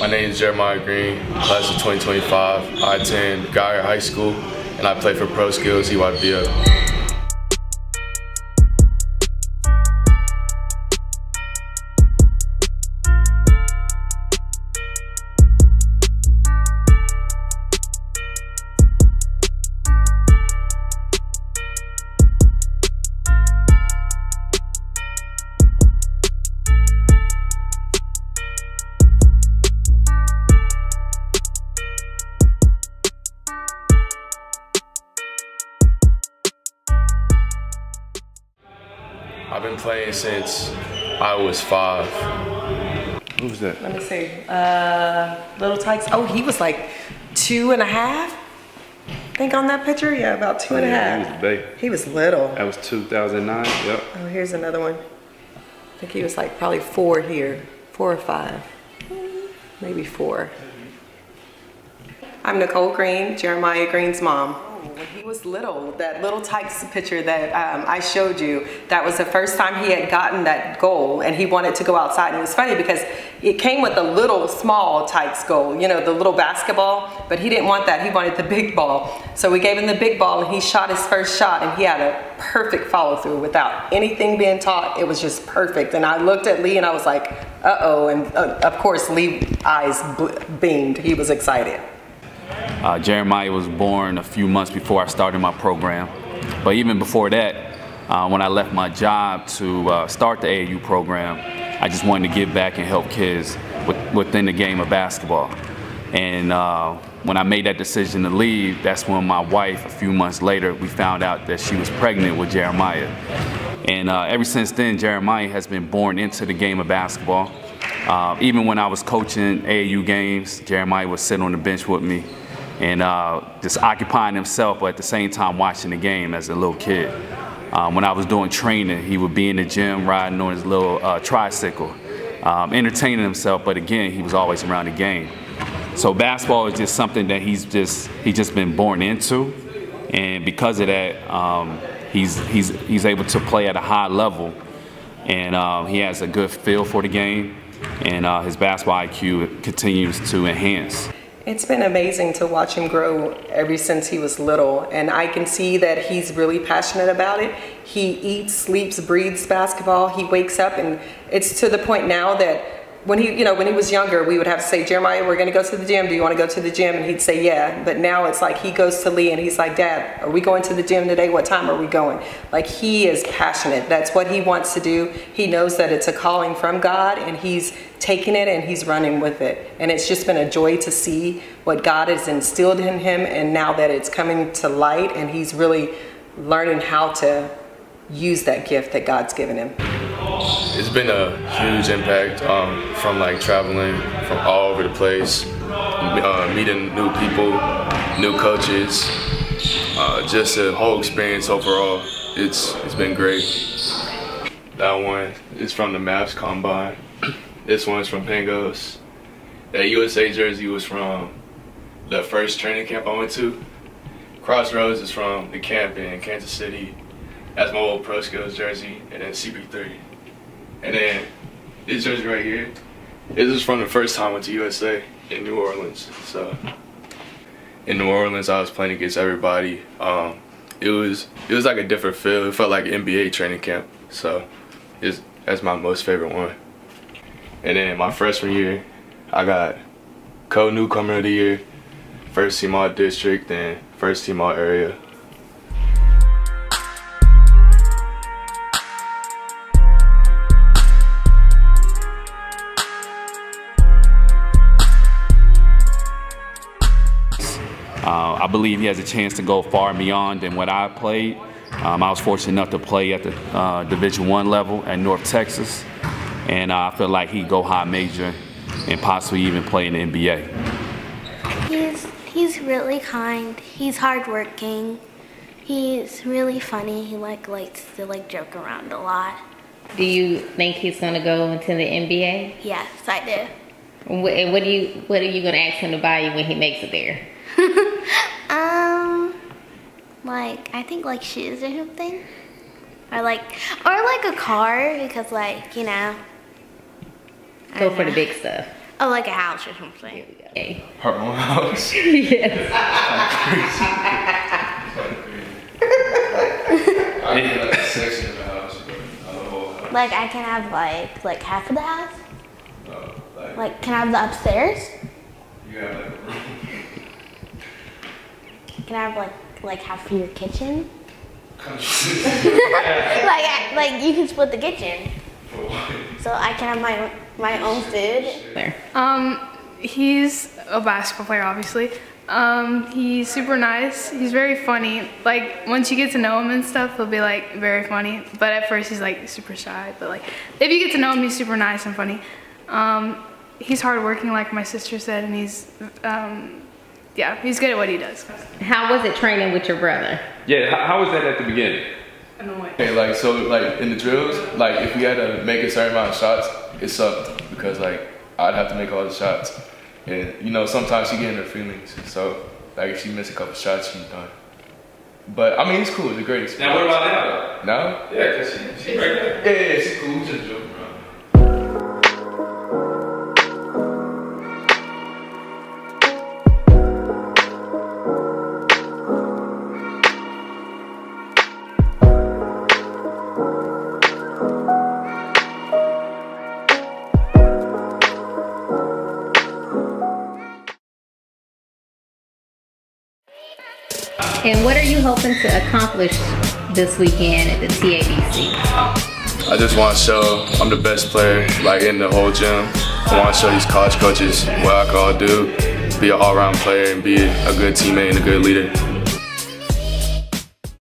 My name is Jeremiah Green, class of 2025. I attend Geyer High School and I play for Pro Skills EYBO. I've been playing since I was 5. Who was that? Let me see. Little Tykes. Oh, he was like 2 and a half. I think on that picture, yeah, about two and a half. He was big. He was little. That was 2009. Yep. Oh, here's another one. I think he was like probably 4 here, 4 or 5, maybe 4. I'm Nicole Green, Jeremiah Green's mom. When he was little, that Little Tykes picture that I showed you, that was the first time he had gotten that goal and he wanted to go outside. And it was funny because it came with a little small Tykes goal, you know, the little basketball, but he didn't want that. He wanted the big ball. So we gave him the big ball and he shot his first shot and he had a perfect follow through without anything being taught. It was just perfect. And I looked at Lee and I was like, uh-oh. And of course, Lee's eyes beamed. He was excited. Jeremiah was born a few months before I started my program, but even before that, when I left my job to start the AAU program, I just wanted to give back and help kids within the game of basketball. And when I made that decision to leave, that's when my wife, a few months later, we found out that she was pregnant with Jeremiah. And ever since then, Jeremiah has been born into the game of basketball. Even when I was coaching AAU games, Jeremiah would sit on the bench with me and just occupying himself, but at the same time watching the game as a little kid. When I was doing training, he would be in the gym riding on his little tricycle, entertaining himself, but again, he was always around the game. So basketball is just something that he's just been born into, and because of that, he's able to play at a high level, and he has a good feel for the game. And his basketball IQ continues to enhance. It's been amazing to watch him grow ever since he was little, and I can see that he's really passionate about it. He eats, sleeps, breathes basketball. He wakes up, and it's to the point now that when he, you know, when he was younger, we would have to say, Jeremiah, we're going to go to the gym. Do you want to go to the gym? And he'd say, yeah. But now it's like he goes to Lee and he's like, Dad, are we going to the gym today? What time are we going? Like, he is passionate. That's what he wants to do. He knows that it's a calling from God, and he's taking it and he's running with it. And it's just been a joy to see what God has instilled in him. And now that it's coming to light and he's really learning how to use that gift that God's given him. It's been a huge impact from like traveling from all over the place, meeting new people, new coaches, just the whole experience overall. It's been great. That one is from the Mavs combine. This one's from Pangos. That USA jersey was from the first training camp I went to. Crossroads is from the camp in Kansas City. That's my old Pro Skills jersey, and then CB3. And then this jersey right here, this is from the first time I went to USA in New Orleans. So in New Orleans, I was playing against everybody. It was like a different feel. It felt like an NBA training camp. So that's my most favorite one. And then my freshman year, I got co-newcomer of the year, first team all district, and first team all area. I believe he has a chance to go far beyond than what I played. I was fortunate enough to play at the Division I level at North Texas, and I feel like he'd go high major and possibly even play in the NBA. He's really kind. He's hardworking. He's really funny. He likes to joke around a lot. Do you think he's gonna go into the NBA? Yes, I do. And what are you gonna ask him to buy you when he makes it there? I think shoes or something, or a car, because you know. Go for the big stuff. Oh, like a house or something. Here we go. Okay. Her own house? Yes. I can have a section of the house, but not the whole house. Like I can have like half of the house? No, like can I have the upstairs? You have like a room. Can I have like half of your kitchen? like you can split the kitchen. For what? So I can have my own food. There. He's a basketball player, obviously. He's super nice. He's very funny. Like once you get to know him and stuff, he'll be like very funny. But at first he's like super shy. But like if you get to know him, he's super nice and funny. He's hardworking, like my sister said, and he's yeah, he's good at what he does. How was it training with your brother? Yeah, how was that at the beginning? Annoying. Okay, like so, like in the drills, like if we had to make a certain amount of shots, it sucked because like I'd have to make all the shots, and you know sometimes she get in her feelings. So like if she missed a couple shots, she's done. But I mean, it's cool. It's a great experience. Now what about now? Now? Yeah, cause she's right there. Yeah, yeah, she's cool. Just joking. And what are you hoping to accomplish this weekend at the TABC? I just want to show I'm the best player, like in the whole gym. I want to show these college coaches what I can all do, be an all-around player and be a good teammate and a good leader.